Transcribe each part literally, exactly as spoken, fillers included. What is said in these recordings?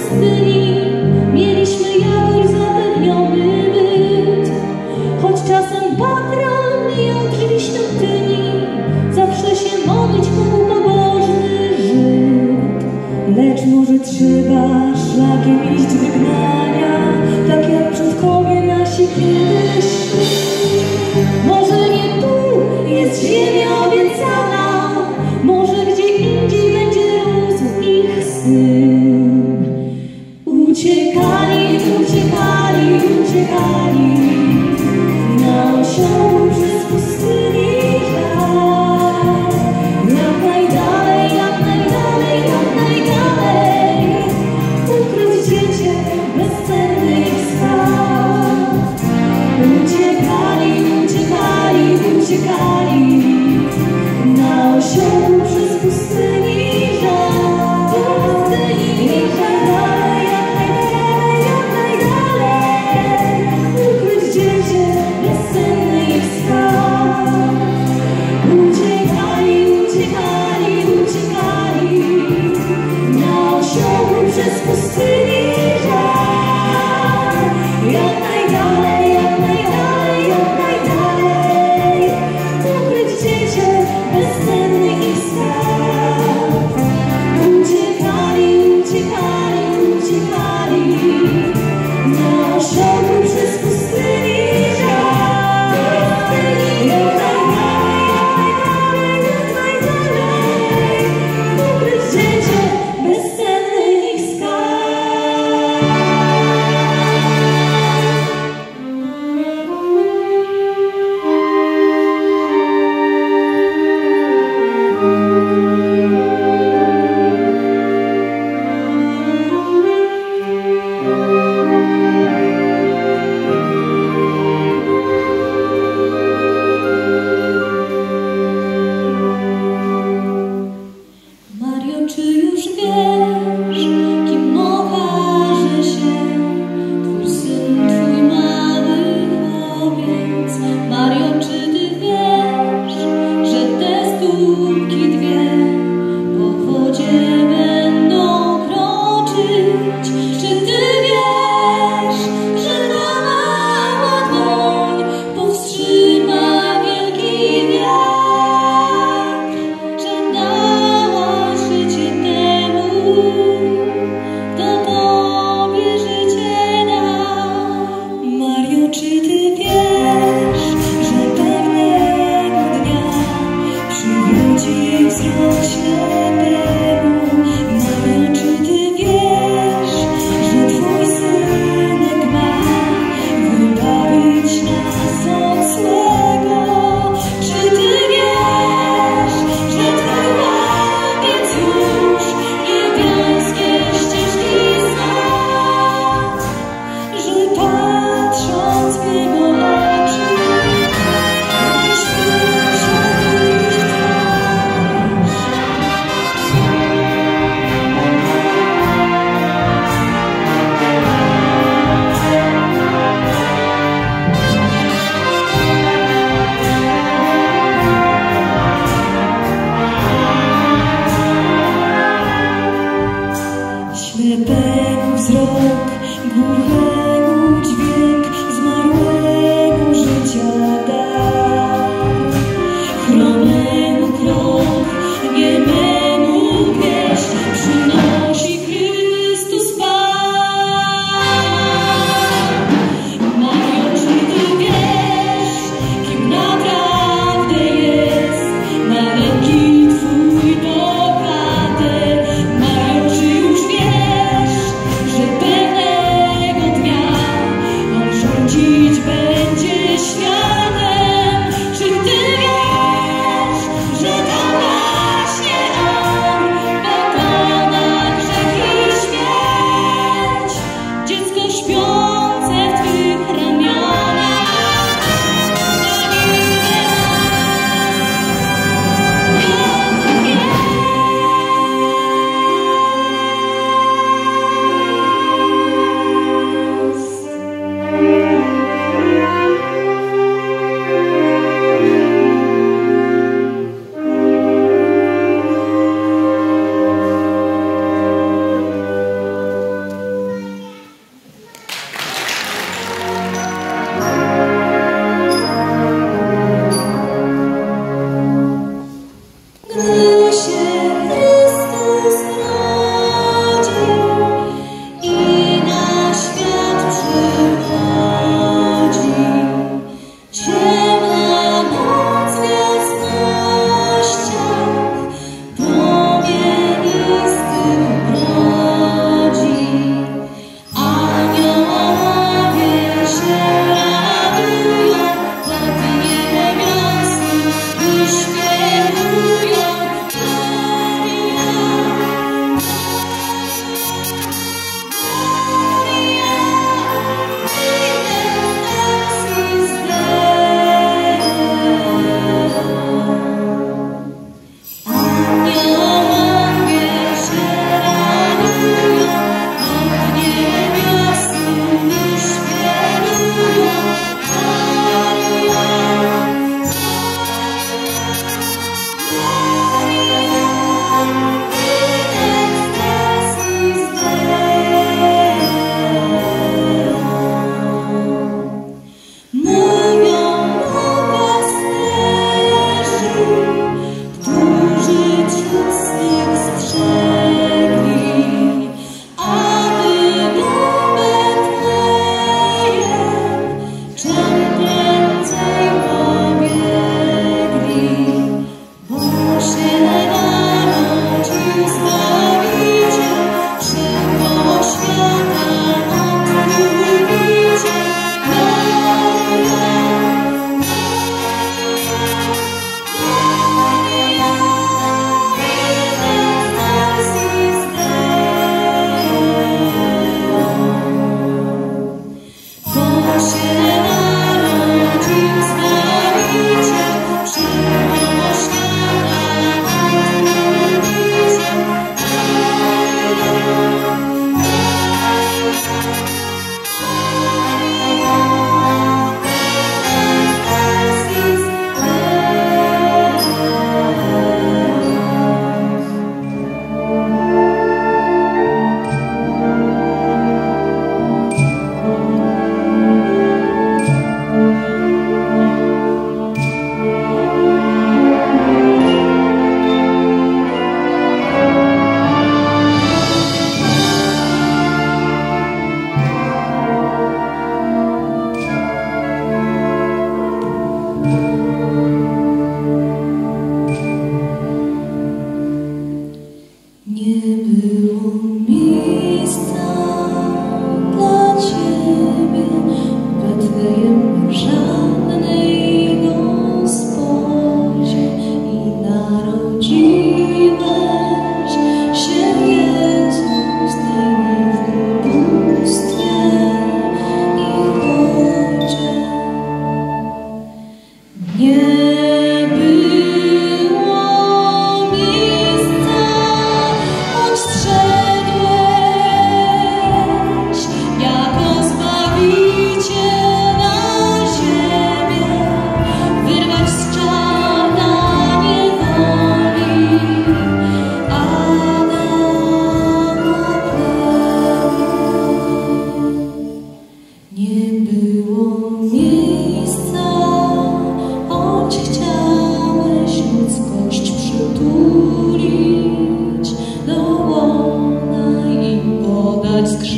pustyni mieliśmy jakoś zapewniony byt. Choć czasem patron i jakiejś świątyni zawsze się modlić mógł pobożny Żyd. Lecz może trzeba szlakiem iść wygnania, tak jak przodkowie nasi kiedyś szli. Może nie tu jest ziemia obiecana, może gdzie indziej będzie rósł ich syn. Uciekali, uciekali, uciekali na osioł przez pustynię. Uciekali na osioł przez pustyni żar, niech najdalej, jak najdalej, jak najdalej ukryć dziecię bezsenny ich skarb. Uciekali, uciekali, uciekali na osioł przez pustyni żar, jak najdalej, jak najdalej, jak najdalej bezcenny ich skarb. Uciekali, uciekali, uciekali na osioł przez pustynię żar. Jak najdalej, jak najdalej, jak najdalej ukryć dziecię bezcenny ich skarb.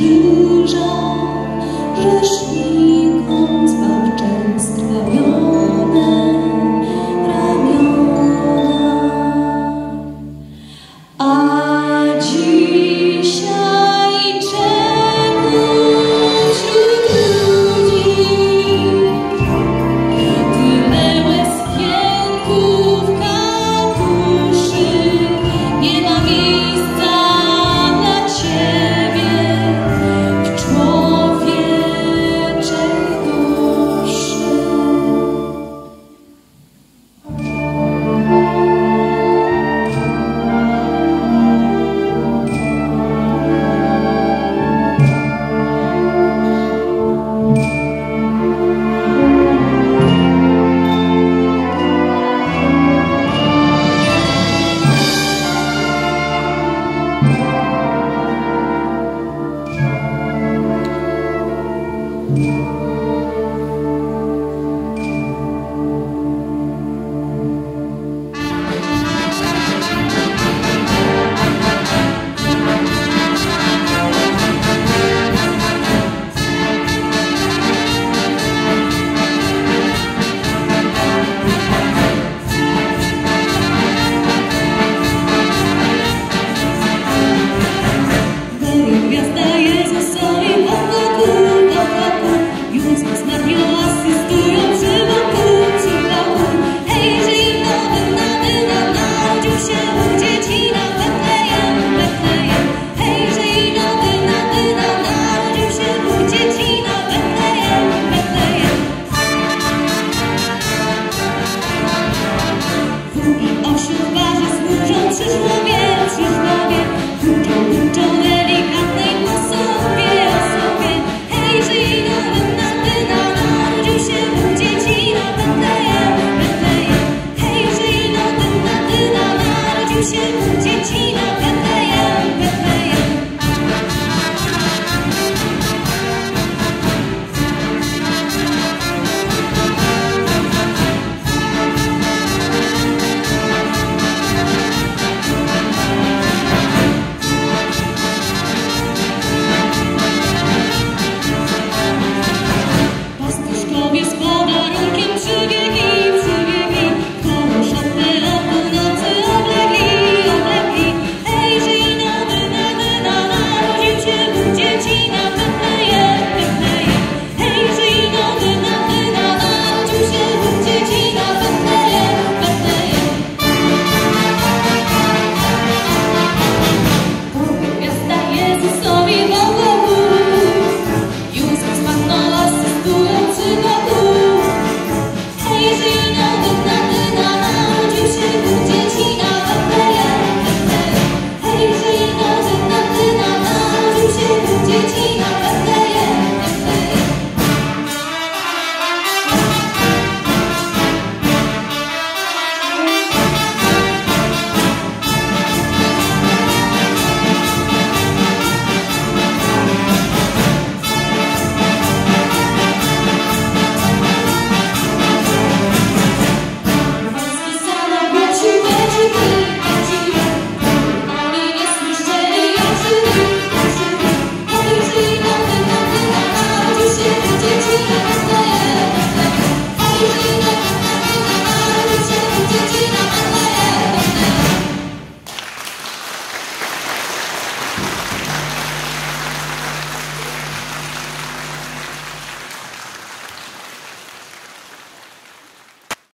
you.